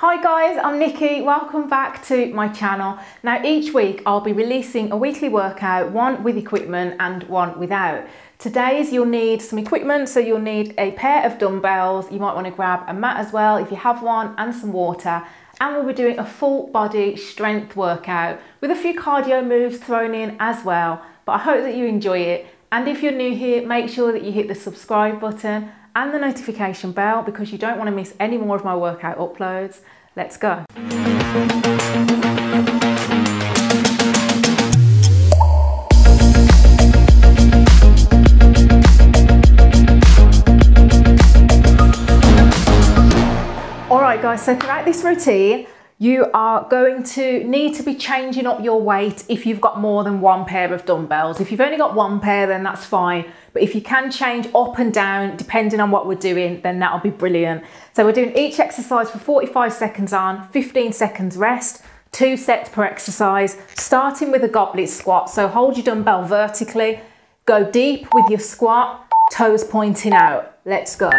Hi guys, I'm Nikki, welcome back to my channel. Now each week I'll be releasing a weekly workout, one with equipment and one without. Today's you'll need some equipment, so you'll need a pair of dumbbells, you might want to grab a mat as well if you have one, and some water. And we'll be doing a full body strength workout with a few cardio moves thrown in as well. But I hope that you enjoy it, and if you're new here, make sure that you hit the subscribe button and the notification bell because you don't want to miss any more of my workout uploads. Let's go. All right guys, so throughout this routine, you are going to need to be changing up your weight if you've got more than one pair of dumbbells. If you've only got one pair, then that's fine. But if you can change up and down, depending on what we're doing, then that'll be brilliant. So we're doing each exercise for 45 seconds on, 15 seconds rest, 2 sets per exercise, starting with a goblet squat. So hold your dumbbell vertically, go deep with your squat, toes pointing out. Let's go.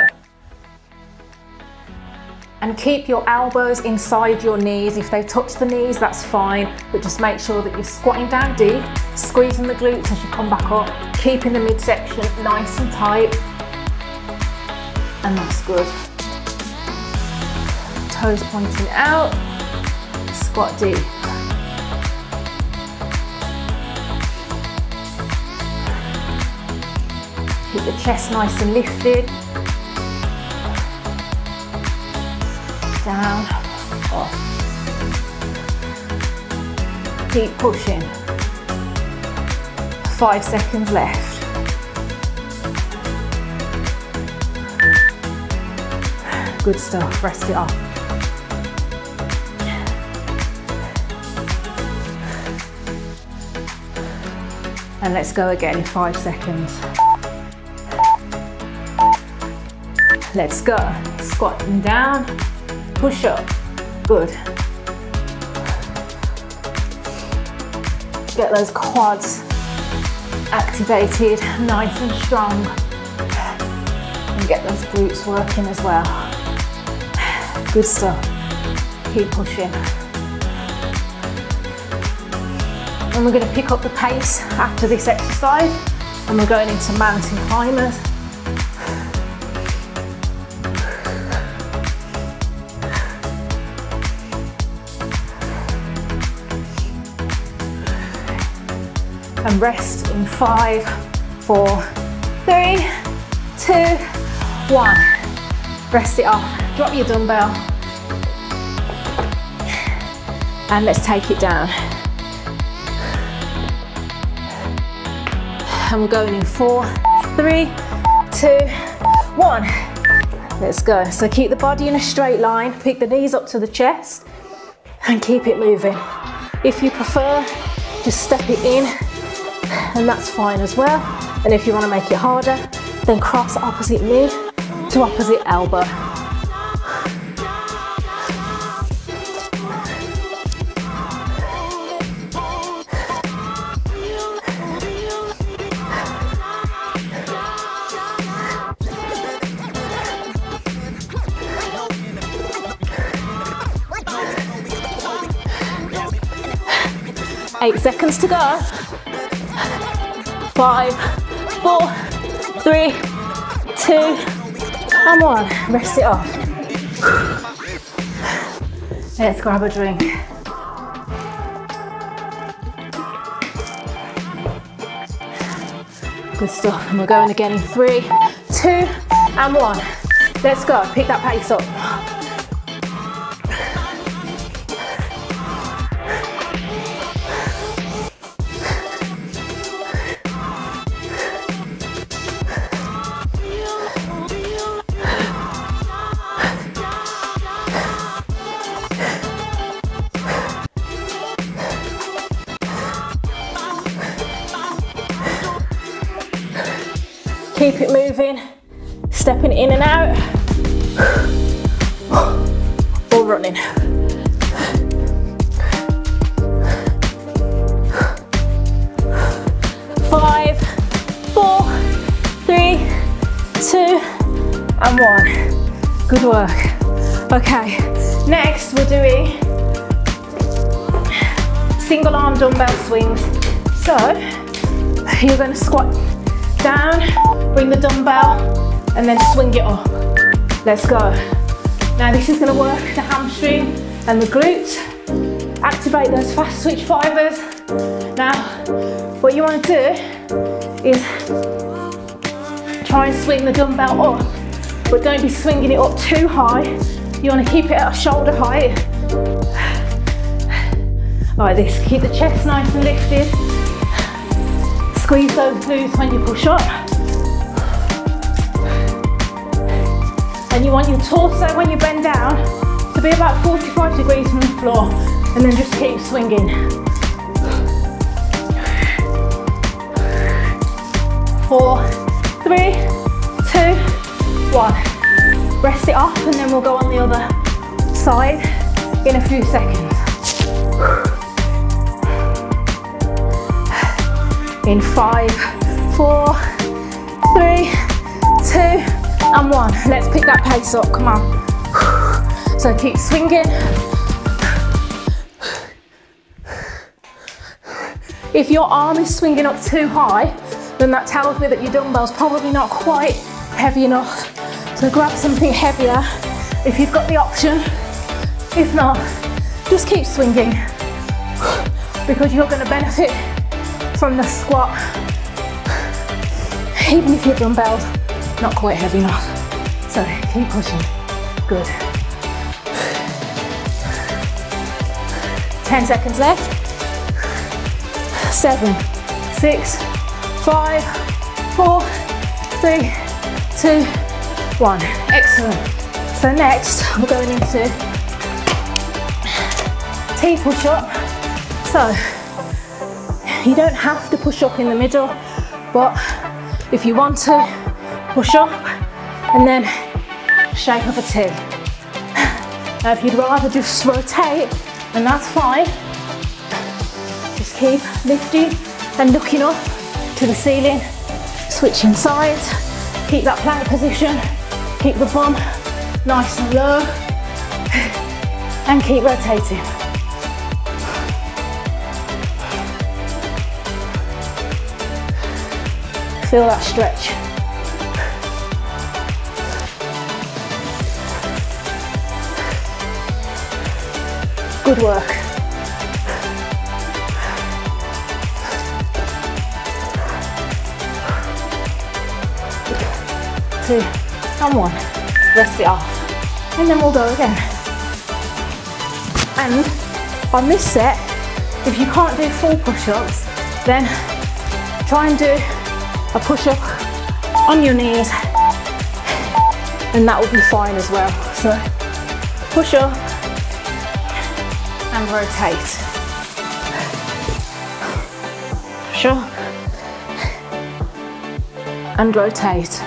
And keep your elbows inside your knees. If they touch the knees, that's fine, but just make sure that you're squatting down deep, squeezing the glutes as you come back up, keeping the midsection nice and tight. And that's good. Toes pointing out, squat deep. Keep the chest nice and lifted. Down, off. Keep pushing. 5 seconds left. Good stuff, rest it off. And let's go again in 5 seconds. Let's go, squatting down. Push up, good. Get those quads activated, nice and strong. And get those glutes working as well. Good stuff, keep pushing. And we're gonna pick up the pace after this exercise, and we're going into mountain climbers. And rest in 5, 4, 3, 2, 1. Rest it off, drop your dumbbell. And let's take it down. And we're going in 4, 3, 2, 1. Let's go. So keep the body in a straight line, pick the knees up to the chest and keep it moving. If you prefer, just step it in, and that's fine as well. And if you want to make it harder, then cross opposite knee to opposite elbow. Eight seconds to go. 5, 4, 3, 2, and 1. Rest it off. Let's grab a drink. Good stuff. And we're going again in 3, 2, and 1. Let's go. Pick that pace up. Keep it moving, stepping in and out, or running. Five, 4, 3, 2, and 1. Good work. Okay, Next, we're doing single arm dumbbell swings. So you're going to squat down, bring the dumbbell, and then swing it up. Let's go. Now this is going to work the hamstring and the glutes. Activate those fast twitch fibers. Now, what you want to do is try and swing the dumbbell up, but don't be swinging it up too high. You want to keep it at shoulder height. Like this, keep the chest nice and lifted. Squeeze those glutes when you push up. And you want your torso when you bend down to be about 45 degrees from the floor, and then just keep swinging. Four, three, two, one. Rest it off and then we'll go on the other side in a few seconds. In 5, 4, 3, 2, and 1. Let's pick that pace up, come on. So keep swinging. If your arm is swinging up too high, then that tells me that your dumbbell's probably not quite heavy enough. So grab something heavier if you've got the option. If not, just keep swinging because you're going to benefit from the squat, even if your dumbbell's not quite heavy enough. So keep pushing, good. 10 seconds left. 7, 6, 5, 4, 3, 2, 1. Excellent. So next, we're going into T push-up. So, you don't have to push up in the middle, but if you want to, push up and then shake up a T. Now if you'd rather just rotate, then that's fine. Just keep lifting and looking up to the ceiling, switching sides, keep that plank position, keep the bum nice and low, and keep rotating. Feel that stretch. Good work. Two and one. Rest it off. And then we'll go again. And on this set, if you can't do full push-ups, then try and do a push-up on your knees, and that will be fine as well. So push up and rotate. Push up and rotate.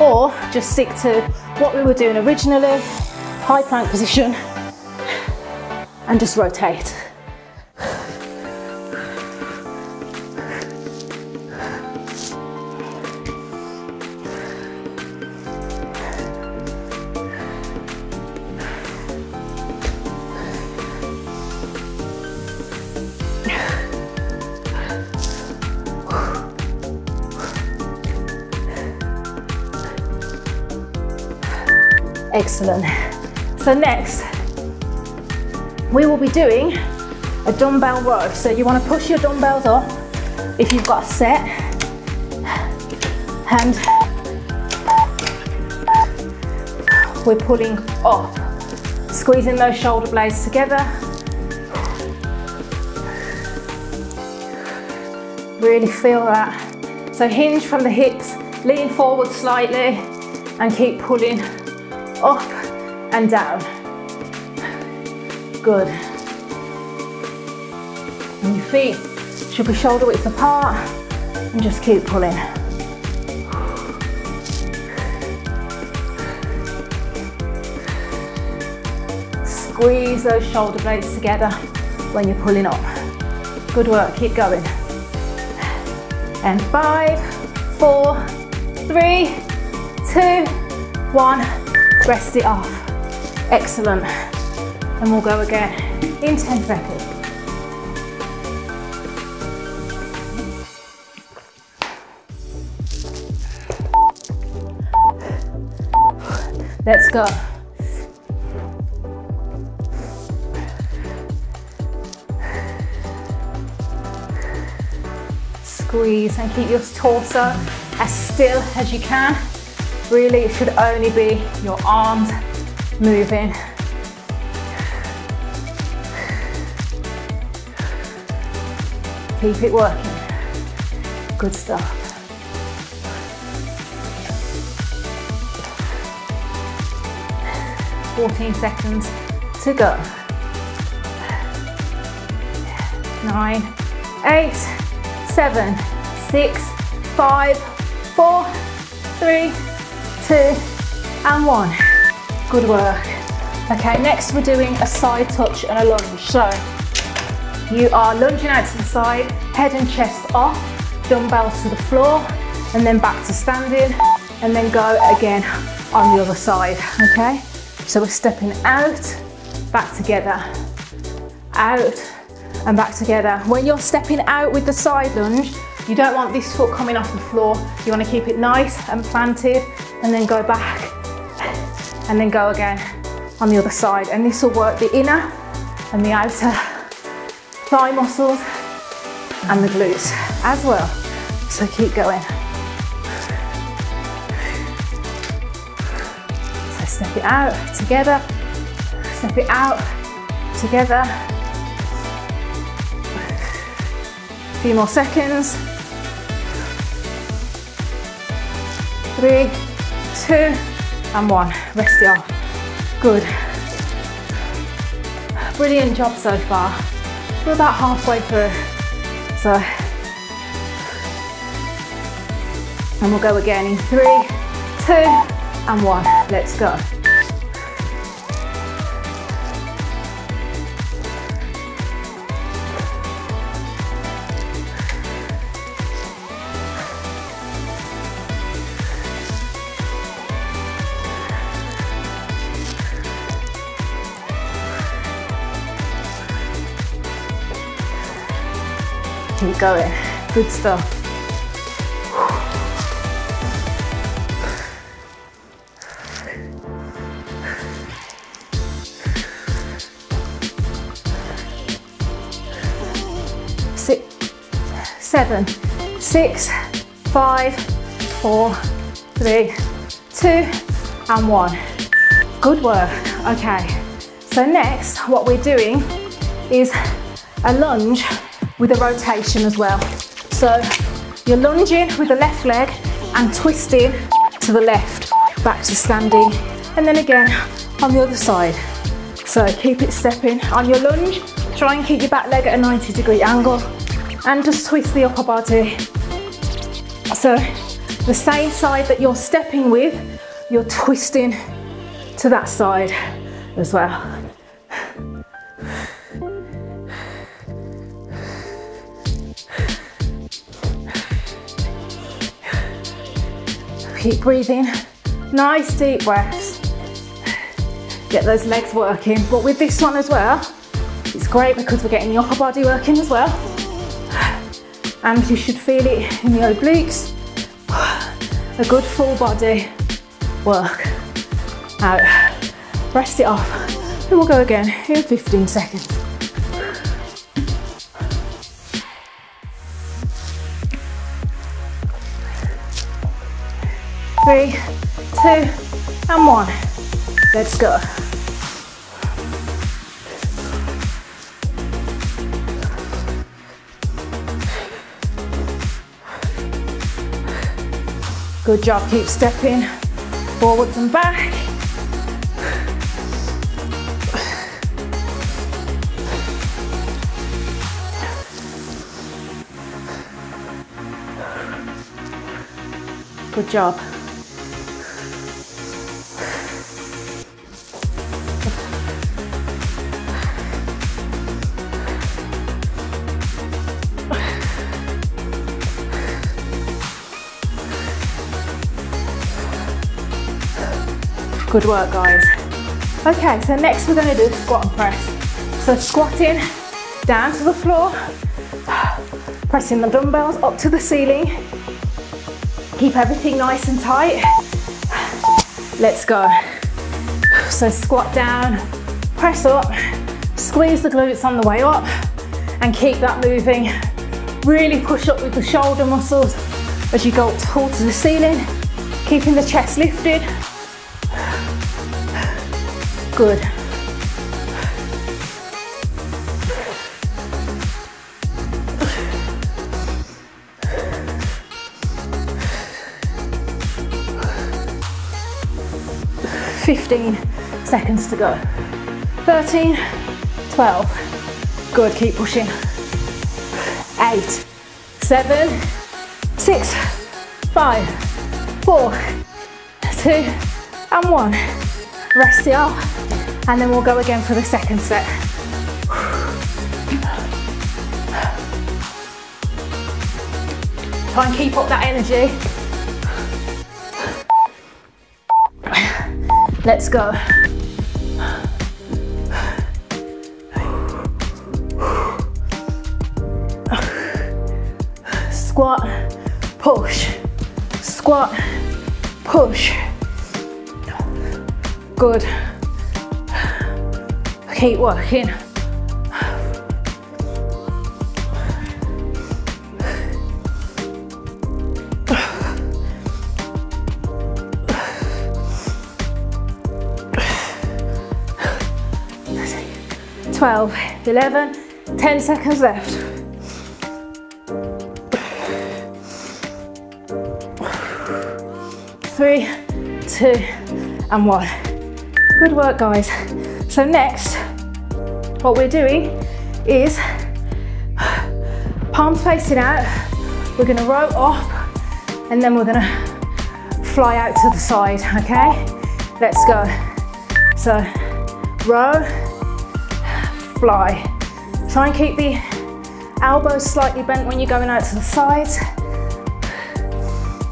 Or just stick to what we were doing originally, high plank position, and just rotate. Excellent. So next, we will be doing a dumbbell row. So you want to push your dumbbells up if you've got a set, and we're pulling up, squeezing those shoulder blades together. Really feel that. So hinge from the hips, lean forward slightly, and keep pulling up and down. Good. And your feet should be shoulder width apart, and just keep pulling. Squeeze those shoulder blades together when you're pulling up. Good work, keep going. And 5, 4, 3, 2, 1. Rest it off. Excellent. and we'll go again in 10 seconds. Let's go. Squeeze and keep your torso as still as you can. Really, it should only be your arms moving. Keep it working. Good stuff. . 14 seconds to go. 9, 8, 7, 6, 5, 4, 3, 2, and 1. Good work. Okay, next we're doing a side touch and a lunge. So you are lunging out to the side, head and chest off, dumbbells to the floor, and then back to standing, and then go again on the other side, okay? So we're stepping out, back together, out, and back together. When you're stepping out with the side lunge, you don't want this foot coming off the floor. You want to keep it nice and planted, and then go back, and then go again on the other side. And this will work the inner and the outer thigh muscles and the glutes as well. So keep going. Step it out, together. Step it out, together. A few more seconds. 3, 2, and 1. Rest it off. Good. Brilliant job so far. We're about halfway through. And we'll go again in 3, 2, and 1. Let's go. Keep going. Good stuff. Seven, 6, 5, 4, 3, 2, and 1. Good work. Okay, so next what we're doing is a lunge with a rotation as well. So you're lunging with the left leg and twisting to the left, back to standing, and then again on the other side. So keep it stepping. On your lunge, try and keep your back leg at a 90-degree angle, and just twist the upper body. So the same side that you're stepping with, you're twisting to that side as well. Keep breathing, nice deep breaths. Get those legs working. But with this one as well, it's great because we're getting the upper body working as well. And you should feel it in your obliques. A good full body work. Out. Rest it off. And we'll go again in 15 seconds. Three, two, and one. Let's go. Good job, keep stepping forwards and back. Good job. Good work, guys. Okay, so next we're going to do the squat and press. So squatting down to the floor, pressing the dumbbells up to the ceiling. Keep everything nice and tight. Let's go. So squat down, press up, squeeze the glutes on the way up and keep that moving. Really push up with the shoulder muscles as you go up towards the ceiling, keeping the chest lifted. Good. $15 seconds to go. 13, 12. Good, keep pushing. 8, 7, 6, 5, 4, 2, and 1. Rest it up, and then we'll go again for the second set. Try and keep up that energy. Let's go. Squat, push, squat, push. Good. Keep working. Twelve, 11, 10 seconds left. Three, two, and one. Good work, guys. So next, what we're doing is palms facing out. We're gonna row up and then we're gonna fly out to the side, okay? Let's go. So row, fly. Try and keep the elbows slightly bent when you're going out to the sides.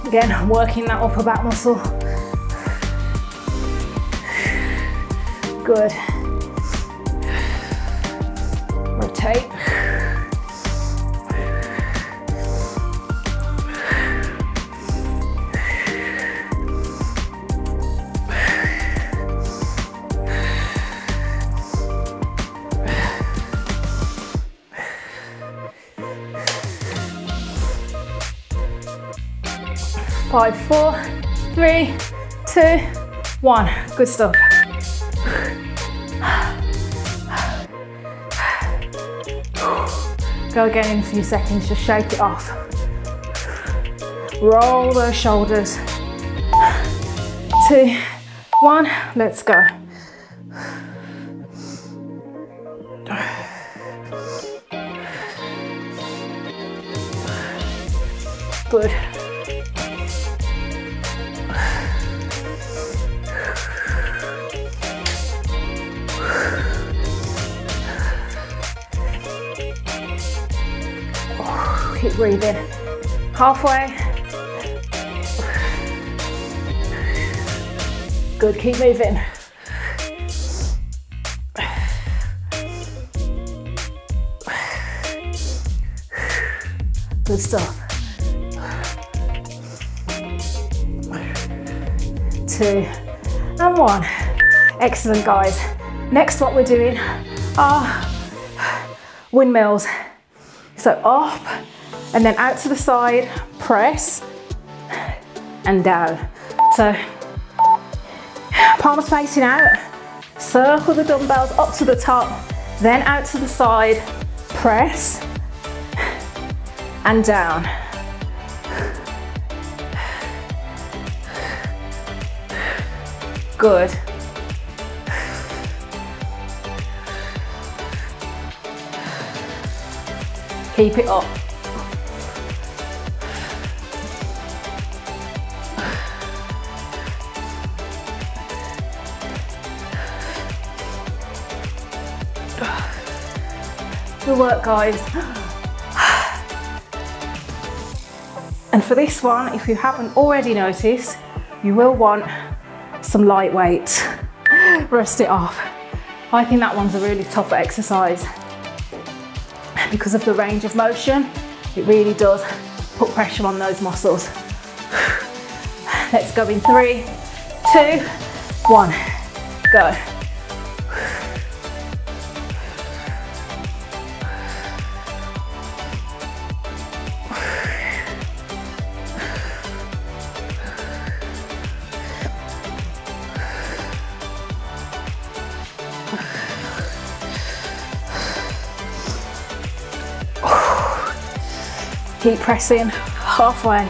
Again, working that upper back muscle. Good. Rotate. Five, four, three, two, one. Good stuff. Go again in a few seconds, just shake it off. Roll those shoulders. 2, 1, let's go. Good. Keep breathing. Halfway. Good, keep moving. Good stuff. 2, and 1. Excellent, guys. Next, what we're doing are windmills. So up, and then out to the side, press, and down. So, palms facing out, circle the dumbbells up to the top, then out to the side, press, and down. Good. Keep it up. Good work, guys. And for this one, if you haven't already noticed, you will want some light weight. rest it off. I think that one's a really tough exercise because of the range of motion. It really does put pressure on those muscles. Let's go in 3, 2, 1, go. Keep pressing, halfway,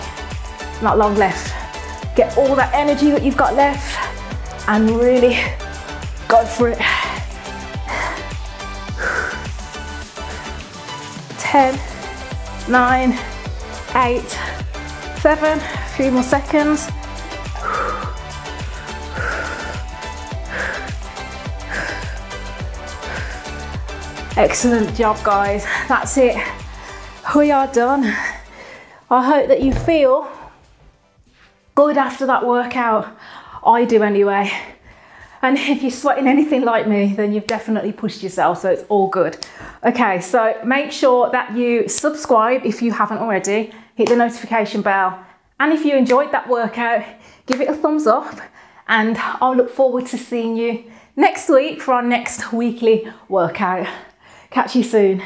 not long left. Get all that energy that you've got left and really go for it. 10, 9, 8, 7, a few more seconds. Excellent job, guys. That's it. We are done. I hope that you feel good after that workout. I do anyway. And if you're sweating anything like me, then you've definitely pushed yourself, so it's all good. Okay, so make sure that you subscribe if you haven't already, hit the notification bell. And if you enjoyed that workout, give it a thumbs up, and I'll look forward to seeing you next week for our next weekly workout. Catch you soon.